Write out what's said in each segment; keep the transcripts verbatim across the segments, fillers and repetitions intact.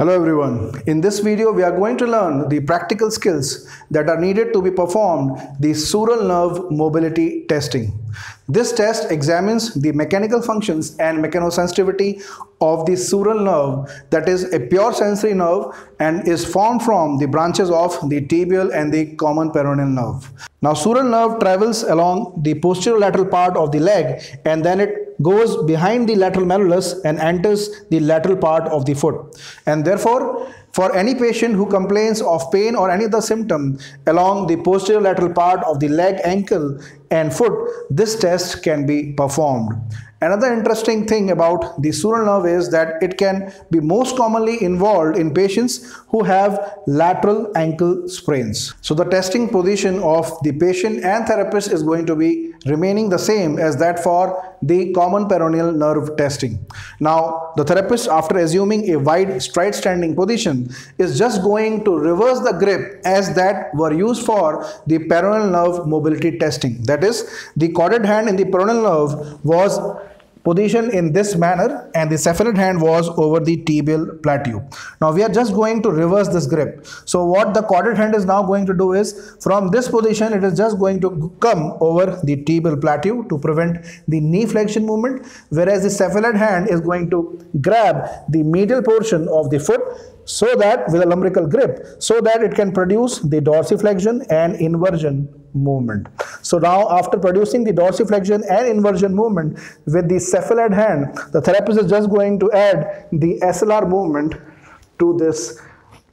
Hello everyone. In this video we are going to learn the practical skills that are needed to be performed the sural nerve mobility testing. This test examines the mechanical functions and mechanosensitivity of the sural nerve, that is a pure sensory nerve, and is formed from the branches of the tibial and the common peroneal nerve. Now sural nerve travels along the posterolateral part of the leg and then it goes behind the lateral malleolus and enters the lateral part of the foot. And therefore, for any patient who complains of pain or any other symptom along the posterior lateral part of the leg, ankle and foot, this test can be performed. Another interesting thing about the sural nerve is that it can be most commonly involved in patients who have lateral ankle sprains. So the testing position of the patient and therapist is going to be remaining the same as that for the common peroneal nerve testing. Now the therapist, after assuming a wide straight standing position, is just going to reverse the grip as that were used for the peroneal nerve mobility testing. That is, the corded hand in the peroneal nerve was position in this manner and the cephalid hand was over the tibial plateau. Now we are just going to reverse this grip. So what the corded hand is now going to do is, from this position it is just going to come over the tibial plateau to prevent the knee flexion movement, whereas the cephalid hand is going to grab the medial portion of the foot so that with a lumbrical grip, so that it can produce the dorsiflexion and inversion movement. So now, after producing the dorsiflexion and inversion movement with the cephalid hand, the therapist is just going to add the S L R movement to this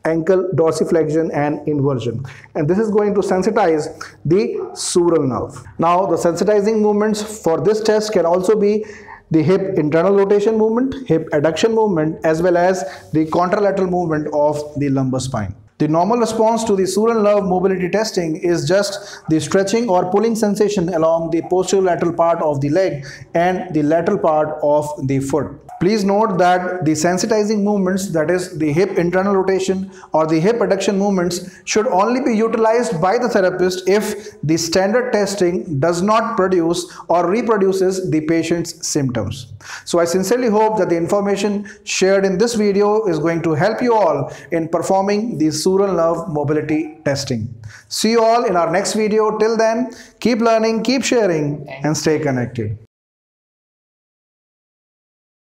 ankle dorsiflexion and inversion, and this is going to sensitize the sural nerve. Now the sensitizing movements for this test can also be the hip internal rotation movement, hip adduction movement, as well as the contralateral movement of the lumbar spine. The normal response to the sural nerve mobility testing is just the stretching or pulling sensation along the posterolateral part of the leg and the lateral part of the foot. Please note that the sensitizing movements, that is the hip internal rotation or the hip adduction movements, should only be utilized by the therapist if the standard testing does not produce or reproduces the patient's symptoms. So I sincerely hope that the information shared in this video is going to help you all in performing the sural nerve mobility testing. See you all in our next video. Till then, keep learning, keep sharing and stay connected.